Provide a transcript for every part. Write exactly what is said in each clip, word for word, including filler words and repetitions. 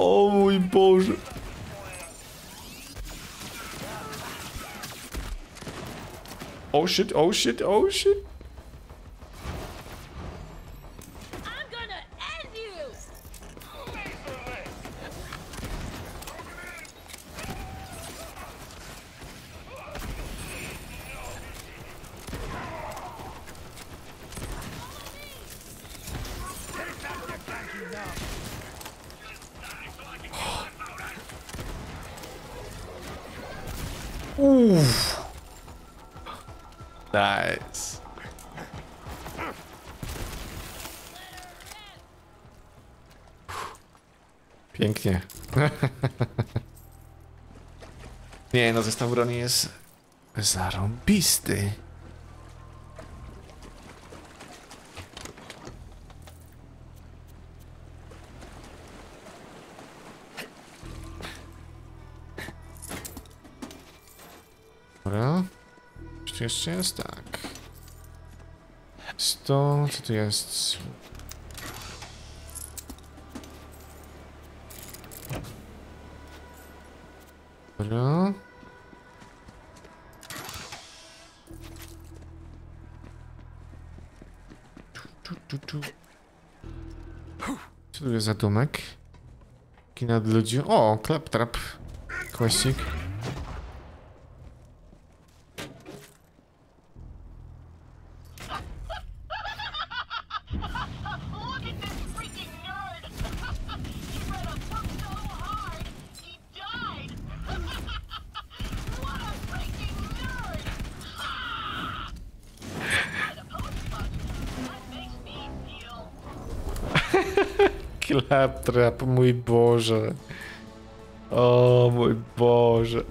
O mój Boże. Oh shit, oh shit, oh shit. Uff. Nice. Pięknie. Nie no, zestaw broni jest zarąbisty. Jeszcze jest tak. sto, co tu jest? Dobra. Tu, tu, tu, tu. Co tu jest za domek? Taki nad ludzi. O, Klaptrap. Kwestik. Klaptrap, mój Boże. O mój Boże.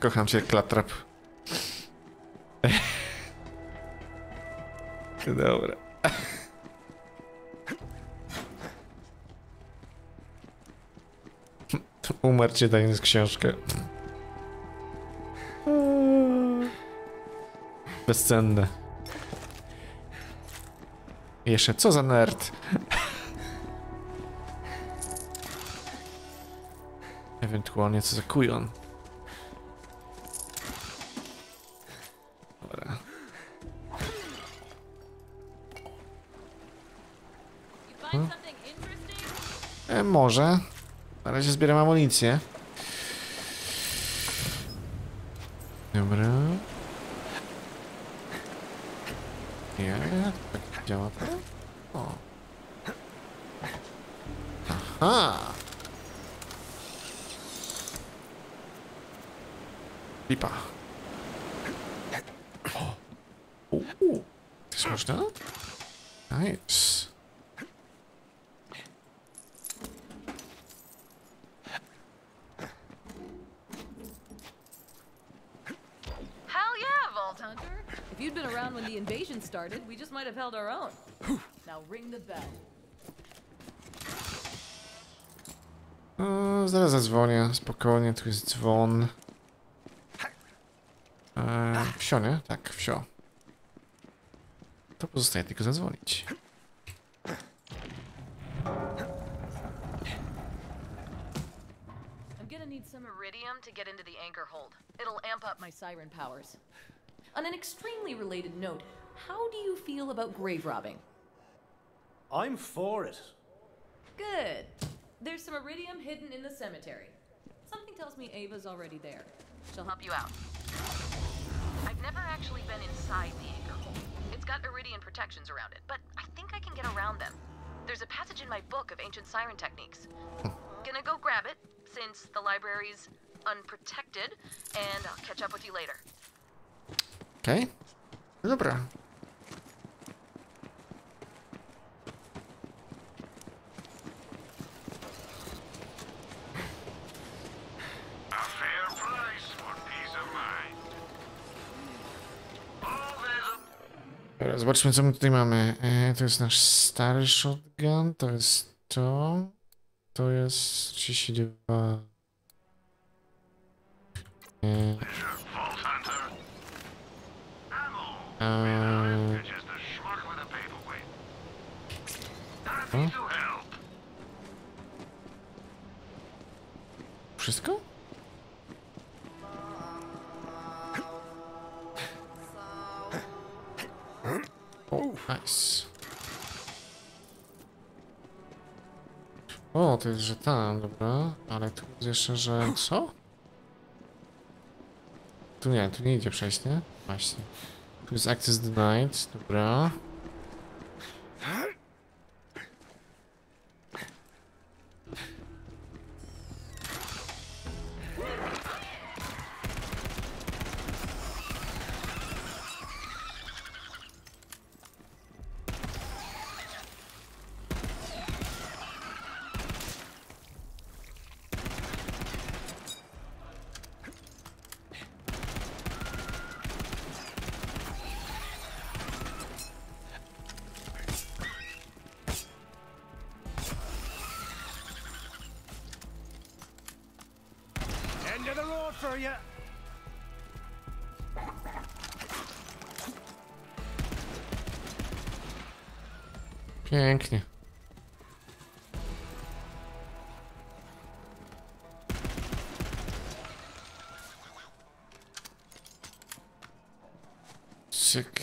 Kocham cię, Klaptrap. Dobra. Umarł cię dając książkę. Bezcenne. Jeszcze co za nerd. Ewentualnie co za kujon. Dobra. Hmm? E, może. Na razie zbieram amunicję. Dobra. Nie, tak działa to? O. Aha! Lipa. O! O! To jest można? Nice. Started, we just might have held our own. Now ring the bell. O, zaraz zadzwonię, spokojnie, tu jest dzwon. E, wsio, nie? Tak, wsio. To pozostaje tylko zadzwonić. I'm gonna need some iridium to get into the anchorhole. It'll amp up my siren powers. On an extremely related note, how do you feel about grave robbing? I'm for it. Good. There's some iridium hidden in the cemetery. Something tells me Ava's already there. She'll help you out. I've never actually been inside the anchorhole. It's got iridian protections around it, but I think I can get around them. There's a passage in my book of ancient siren techniques. Gonna go grab it, since the library's unprotected, and I'll catch up with you later. Okej, okay. Dobra. Dobra, zobaczmy, co my tutaj mamy. E, to jest nasz stary shotgun, to jest to. To jest trzydzieści dwa. E... Uh, to? Wszystko? O, nice. O, to jest, że tam, dobra. Ale tu jest jeszcze, że co? Tu nie, tu nie idzie przejść, nie? Właśnie. Tu jest access denied, dobra. Pięknie. Cyk.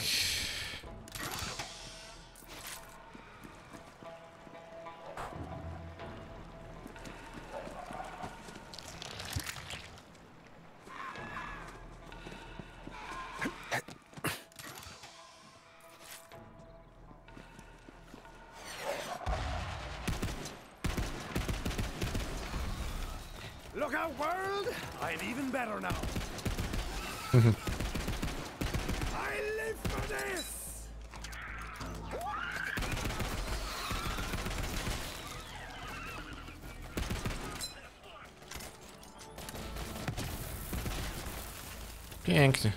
Pięknie.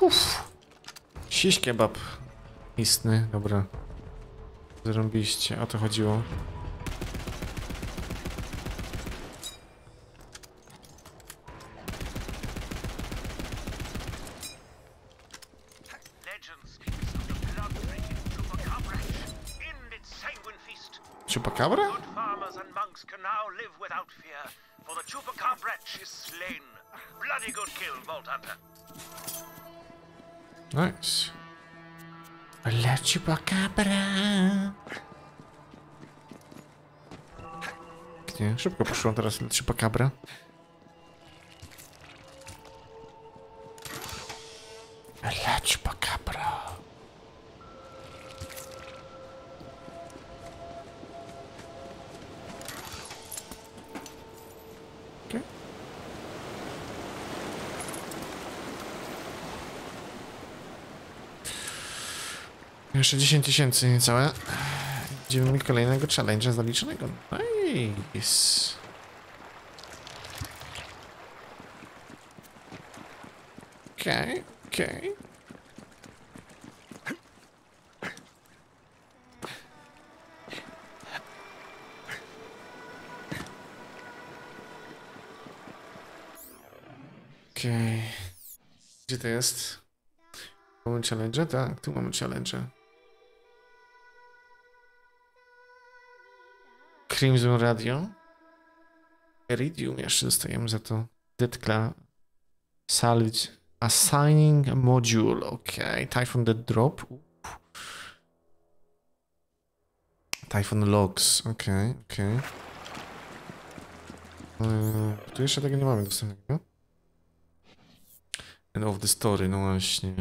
Uff. Shish kebab. Istny, dobra. Zrobiliście, o to chodziło. Chupacabra? Can now live without fear, for the Chupacabra is slain. Bloody good kill, Vault Hunter. Nice. La Chupacabra. Nie, szybko poszłam teraz La Chupacabra. La Chupacabra. Jeszcze dziesięć tysięcy niecałe. Będziemy mieli kolejnego challenge'a zaliczonego. Nice. Okej, okej. Okej. Gdzie to jest? Mamy challenge'a? Tak, tu mamy challenge'a. Crimson Radio. Iridium jeszcze dostajemy za to. Detkla. Salvage. Assigning Module. Ok. Typhoon Dead Drop. Uf. Typhoon Logs. Ok, ok. Eee, tu jeszcze tego nie mamy dostępnego. End of the story, no właśnie.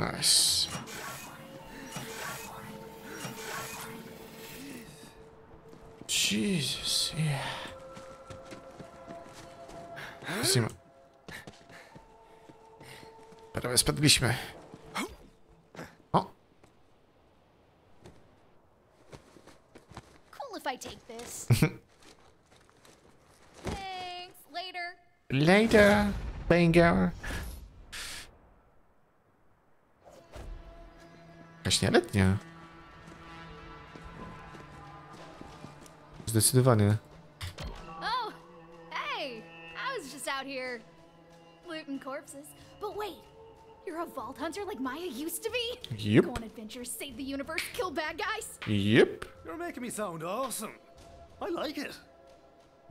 Nice. Jesus, yeah. Zima. Prawie spadliśmy. O. Later, banger. Jakaś nieletnia. Zdecydowanie. Oh, hey, I was just out here looting corpses. But wait, you're a vault hunter like Maya used to be? Yep. Go on adventures, save the universe, kill bad guys. Yep. You're making me sound awesome. I like it.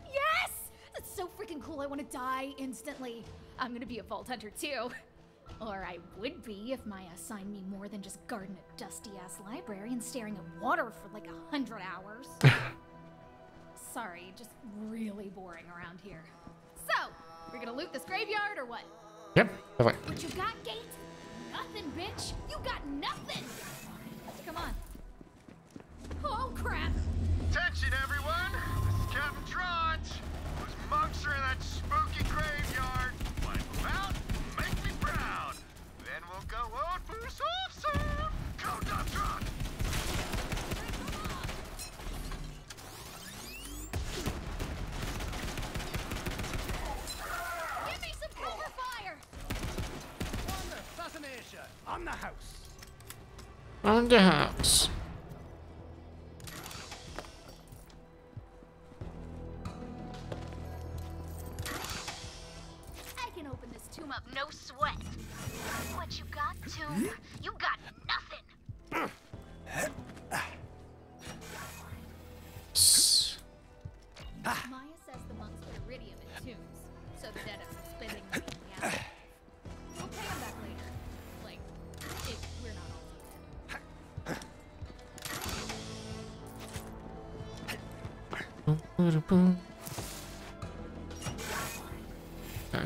Yes. That's so freaking cool. I want to die instantly. I'm gonna be a vault hunter too. Or I would be if Maya assigned me more than just guarding a dusty-ass library and staring at water for like a hundred hours. Sorry, just really boring around here. So, we're gonna loot this graveyard or what? Yep, bye-bye. What you got, Gate? Nothing, bitch. You got nothing. Come on. Oh, crap. Attention, everyone. This is Captain Trunch. Those monks are in that spooky graveyard. Wipe them out. Make me proud. Then we'll go on for self-serve. Go, Dump Truck. Give me some cover fire. On the assassination. On the house. On the house.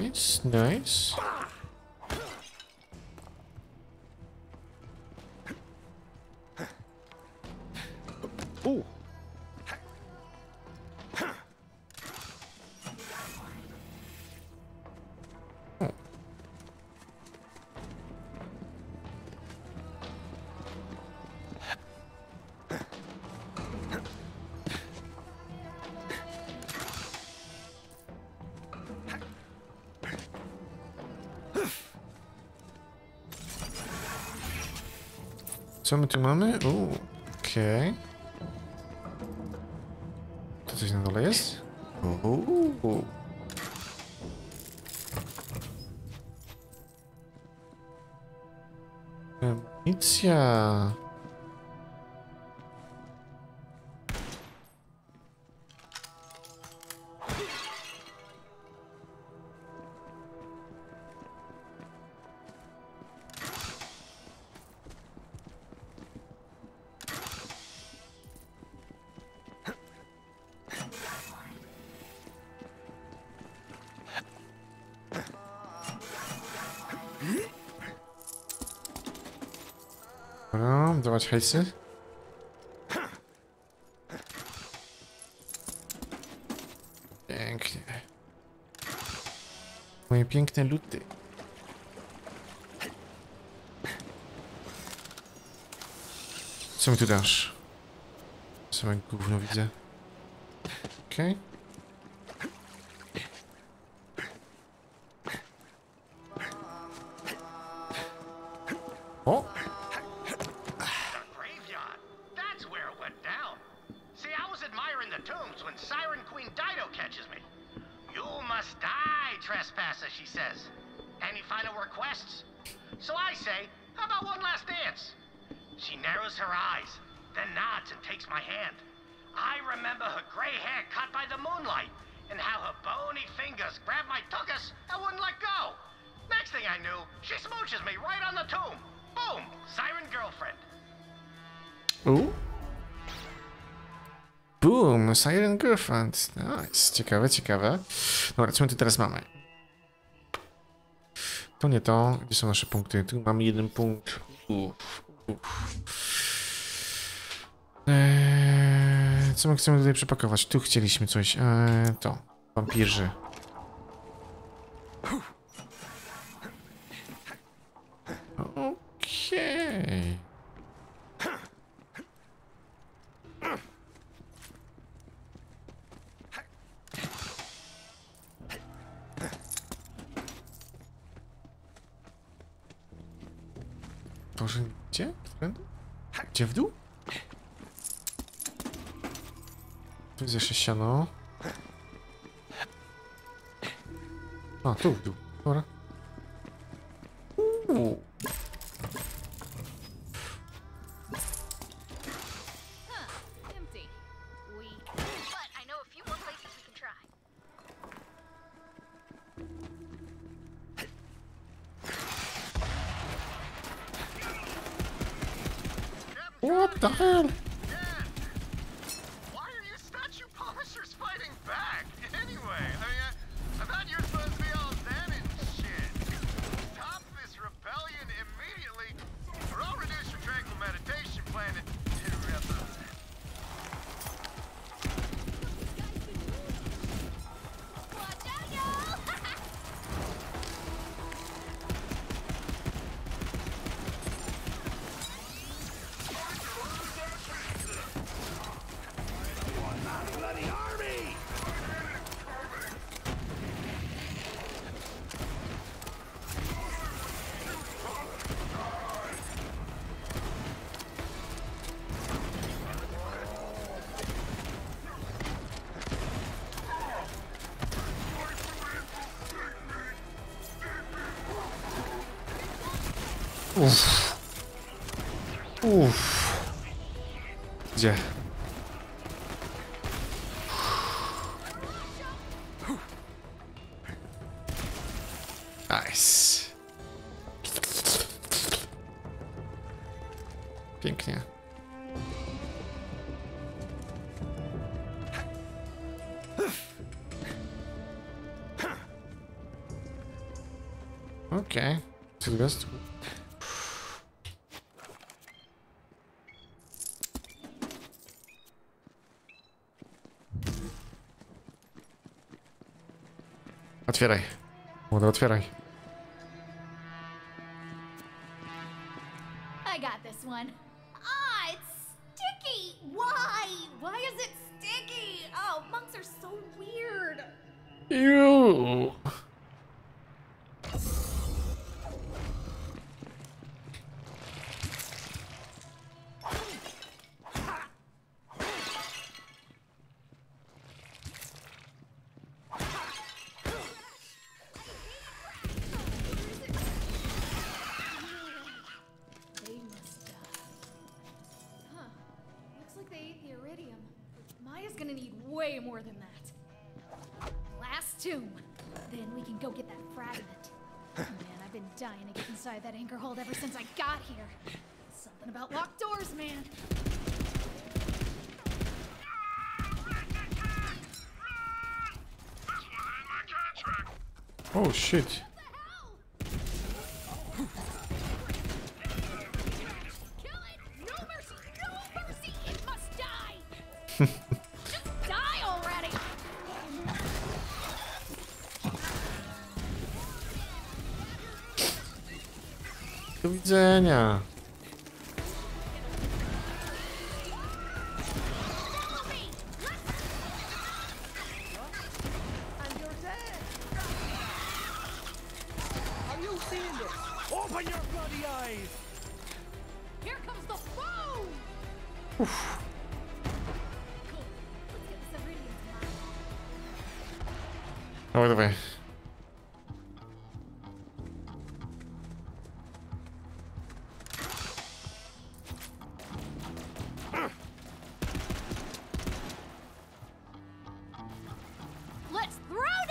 Nice, nice. Oh. Oh. Co my tu mamy? Uuu, okej. To coś na dole jest? Uuu. Ambicja. Dawać hejsy. Pięknie. Moje piękne luty. Co mi tu dasz? Same gówno widzę. Okej. Okay. Siren Girlfriend. Nice. Ciekawe, ciekawe. Dobra, co my tu teraz mamy? To nie to. Gdzie są nasze punkty? Tu mam jeden punkt. Uf, uf. Eee, co my chcemy tutaj przepakować? Tu chcieliśmy coś. Eee, to. Wampirzy. Okej. Boże, gdzie? Gdzie w dół? Tu jest jeszcze siano. A, tu w dół. Dobra. Uuu. What the hell? Why are you statue polishers fighting back? Anyway, I mean, I thought you were supposed to be all zen and shit. Top this rebellion immediately, or I'll reduce your tranquil meditation plan and interrupt us. Uff. Uff. Gdzie? Nice. Pięknie. Okej. Co to jest? Otwieraj. Młoda, otwieraj. I got this one. Ah, it's sticky. Why? Why is it sticky? Oh, monks are so weird. Ew. Maya's gonna need way more than that. Last tomb. Then we can go get that fragment. Man, I've been dying to get inside that anchorhole ever since I got here. Something about locked doors, man. Oh shit. Do widzenia. Uff. Dawaj, dawaj. Let's throw